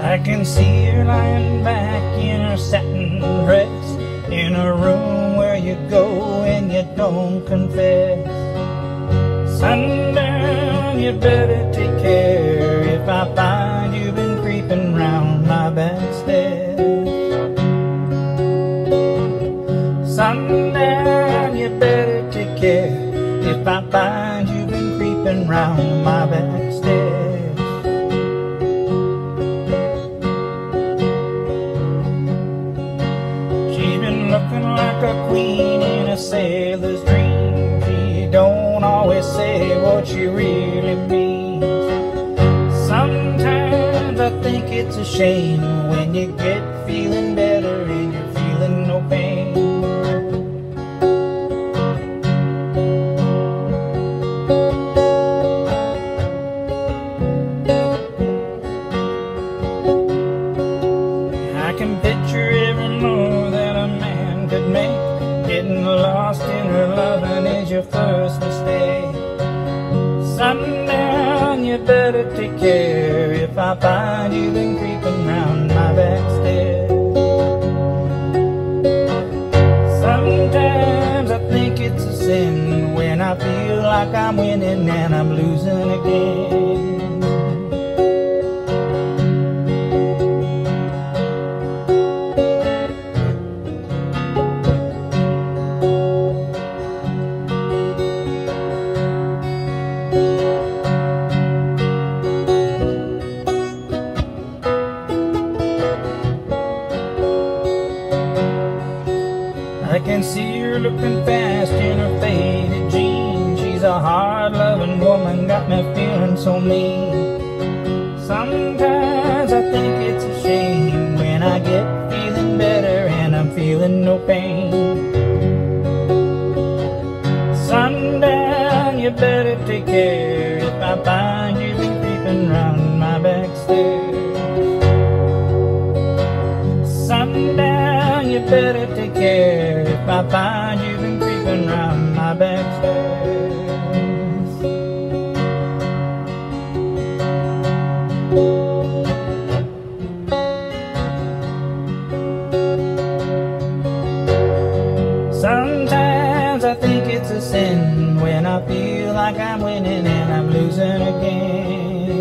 I can see her lying back in her satin dress, in a room where you go and you don't confess. Sundown, you better take care if I find you've been creeping round my back stairs. Sundown, you better take care if I find you've been creeping round my back stairs. A queen in a sailor's dream, she don't always say what she really means. Sometimes I think it's a shame when you get feeling better and you're feeling no pain. I can picture every move that a man could make. Getting lost in her loving is your first mistake. Sundown, you better take care if I find you been creeping round my back stairs. Sometimes I think it's a sin when I feel like I'm winning and I'm losing again. I can see her looking fast in her faded jeans. She's a hard-loving woman, got me feeling so mean. Sometimes I think it's a shame when I get feeling better and I'm feeling no pain. Sundown, you better take care if I find you been creeping round my back stairs. Sundown, you better take care if I find you've been creeping round my back stairs. Sometimes I think it's a sin when I feel like I'm winning and I'm losing again.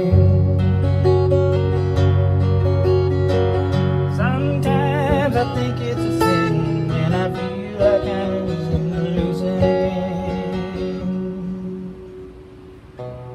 Sometimes I think it's a sin when I feel losing again.